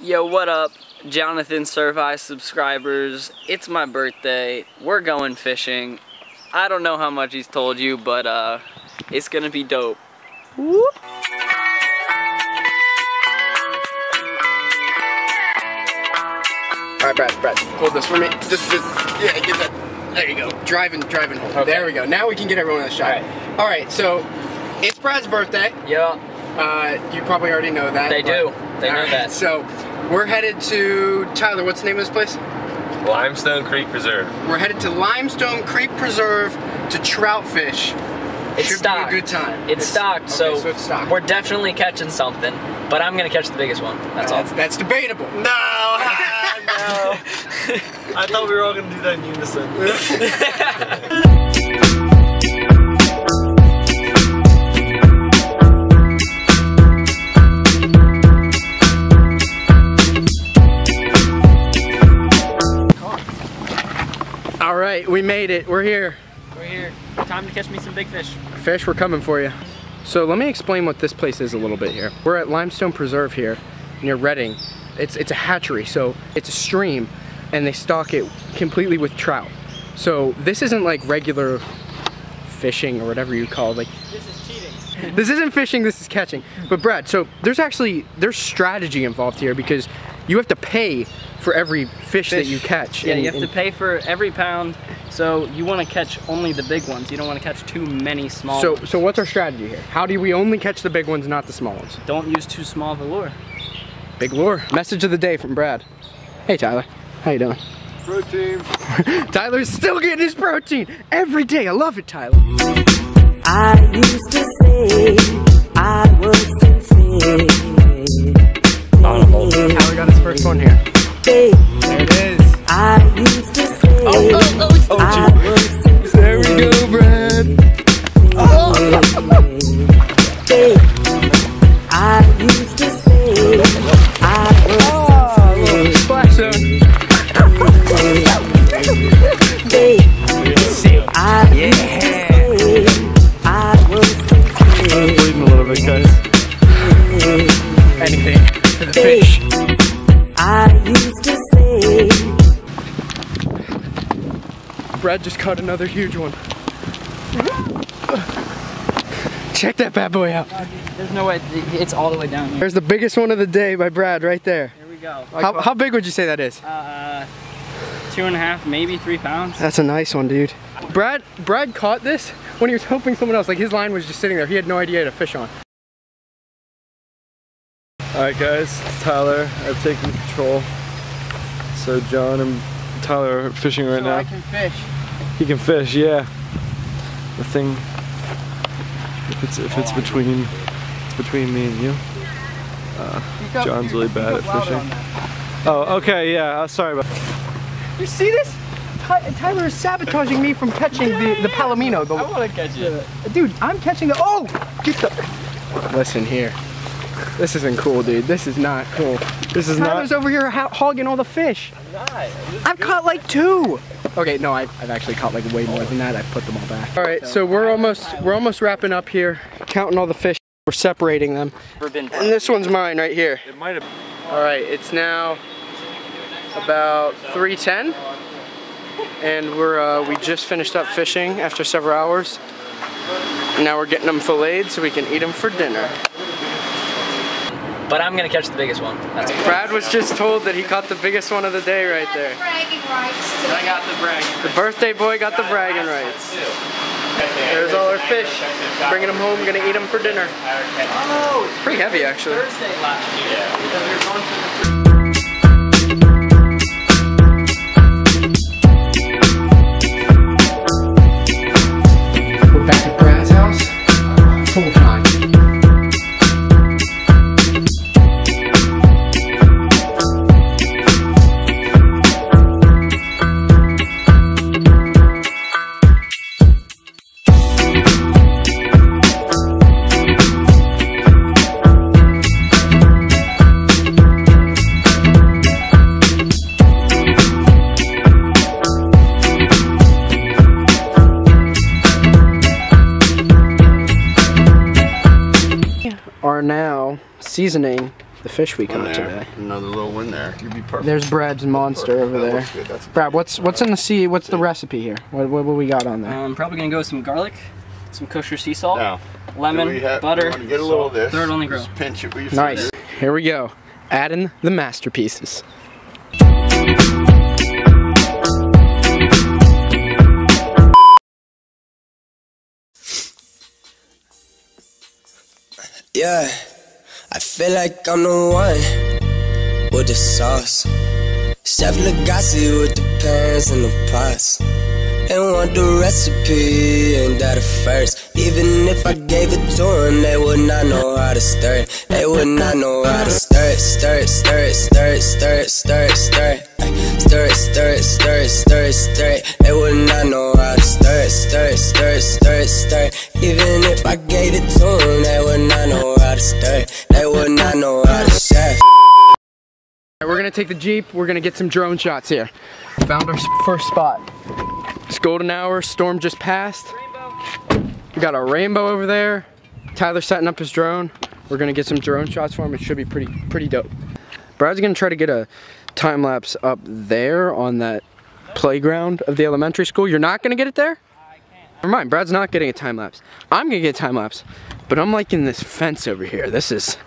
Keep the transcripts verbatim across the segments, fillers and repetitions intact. Yo, what up, Jonathan Cervi subscribers? It's my birthday. We're going fishing. I don't know how much he's told you, but uh, it's gonna be dope. Whoop. All right, Brad, Brad, hold this for me. Just, just, yeah, get that. There you go. Driving, driving home. Okay. There we go. Now we can get everyone in the shot. All right. All right, so it's Brad's birthday. Yeah. Uh, you probably already know that. They do. They know that. So we're headed to, Tyler, what's the name of this place? Limestone Creek Preserve. We're headed to Limestone Creek Preserve to trout fish. It's stocked. Should be a good time. It's, it's stocked, okay, so, so it's stocked. We're definitely catching something, but I'm gonna catch the biggest one. That's uh, all. That's, that's debatable. No. Ah, no. I thought we were all gonna do that in unison. We made it. We're here. We're here. Time to catch me some big fish. Fish, we're coming for you. So let me explain what this place is a little bit here. We're at Limestone Preserve here near Redding. It's it's a hatchery, so it's a stream, and they stock it completely with trout. So this isn't like regular fishing or whatever you call it. Like, this is cheating. This isn't fishing, this is catching. But Brad, so there's actually, there's strategy involved here because you have to pay for every fish, fish. that you catch. Yeah, and, you have to pay for every pound. So you want to catch only the big ones. You don't want to catch too many small so, ones. So what's our strategy here? How do we only catch the big ones, not the small ones? Don't use too small of a lure. Big lure. Message of the day from Brad. Hey Tyler, how you doing? Protein. Tyler's still getting his protein every day. I love it, Tyler. I used to say I was sincere. Oh, Tyler got his first one here. There it is. I used to say oh, oh, oh, oh, geez. There we go, Brad. Oh. I used to say I was oh, a little splash zone. I yeah. used to say I was sincere. I was bleeding a little bit, guys. Anything for the fish. I used to say. Brad just caught another huge one. Check that bad boy out. Oh, dude, there's no way, it's all the way down here. There's the biggest one of the day by Brad right there. Here we go. How, how big would you say that is? Uh, two and a half, maybe three pounds. That's a nice one, dude. Brad, Brad caught this when he was hoping someone else, like his line was just sitting there. He had no idea to fish on. Alright guys, it's Tyler. I've taken control. So John and Tyler are fishing right so now. I can fish. He can fish, yeah. The thing, if it's, if it's between it's between me and you, uh, John's really bad at fishing. Oh, okay, yeah, sorry about that. You see this? Ty Tyler is sabotaging me from catching yeah, the, the Palomino. The, I want to catch it. Uh, dude, I'm catching the, oh! Get the, listen here. This isn't cool, dude. This is not cool. This is Tyler's not. Tyler's over here hogging all the fish. I'm not. I've caught like two. Okay, no, I've, I've actually caught like way more than that. I've put them all back. All right, so we're almost we're almost wrapping up here, counting all the fish. We're separating them. And this one's mine right here. It might have. All right, it's now about three ten, and we're uh, we just finished up fishing after several hours. And now we're getting them filleted so we can eat them for dinner. But I'm gonna catch the biggest one. That's right. Brad was just told that he caught the biggest one of the day right there. Bragging rights. I got the bragging rights. The birthday boy got the bragging rights. There's all our fish. Bringing them home, gonna eat them for dinner. Oh, it's pretty heavy actually. Thursday last year. We're back at Brad's house. Full time. Seasoning the fish we caught today. Another little one there. You'd be perfect. There's Brad's monster perfect. over that there. That's Brad, what's what's in the sea? What's the recipe here? What what, what we got on there? I'm um, probably gonna go with some garlic, some kosher sea salt, no. lemon, we have, butter. We get a little of this. Third only grow. Pinch it. We nice. Here we go. Adding the masterpieces. Yeah, I feel like I'm the one with the sauce. Chef Lagasse with the pans and the pots. And want the recipe, ain't that a first? Even if I gave it to them, they would not know how to stir it. They would not know how to stir it, stir it, stir it, stir it, stir it, stir it, stir it. Stir it, stir it, stir it, stir it, stir it. They would not know how to stir it, stir it, stir it, stir it, stir it. Even if I gave it to them, they would not know how to stir it. They would not know how to chef. Alright, we're gonna take the Jeep, we're gonna get some drone shots here. Found our first spot. It's golden hour, storm just passed. Rainbow. We got a rainbow over there. Tyler's setting up his drone. We're gonna get some drone shots for him. It should be pretty pretty dope. Brad's gonna try to get a time lapse up there on that playground of the elementary school. You're not gonna get it there? I can't. Never mind, Brad's not getting a time lapse. I'm gonna get a time lapse, but I'm liking this fence over here. This is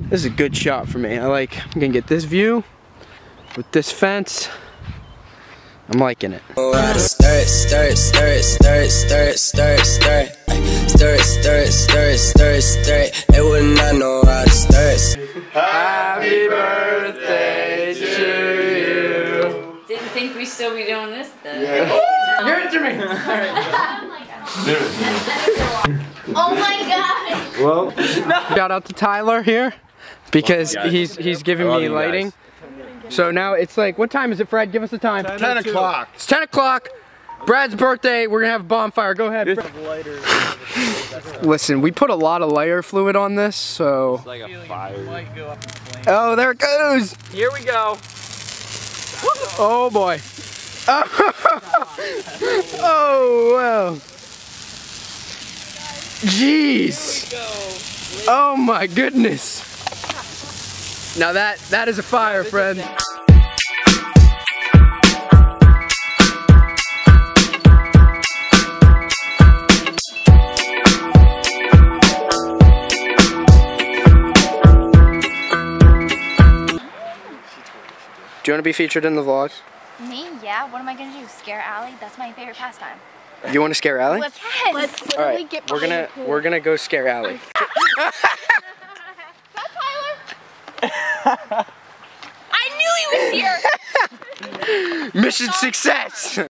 this is a good shot for me. I like, I'm gonna get this view with this fence. I'm liking it. Stir it, stir it, stir it, stir it, stir it, stir it, stir it. Stir it, stir it, stir it, stir it, stir it. They would not know how to stir it. Happy birthday to you. Didn't think we'd still be doing this though. Yeah. Give it to me. Oh my god. Well, no. Shout out to Tyler here because well, yeah, he's he's giving me lighting. Guys. So now it's like, what time is it, Fred? Give us the time. ten o'clock. It's ten o'clock. Brad's birthday. We're going to have a bonfire. Go ahead. Listen, we put a lot of layer fluid on this, so. It's like a fire. Oh, there it goes. Here we go. Oh, boy. Oh, wow. Jeez. Oh, my goodness. Now that, that is a fire, friend. Do you want to be featured in the vlog? Me? Yeah. What am I going to do? Scare Allie? That's my favorite pastime. You want to scare Allie? Let's, yes. Let's All right. Get we're gonna we're gonna go scare Allie. I knew he was here! Mission success!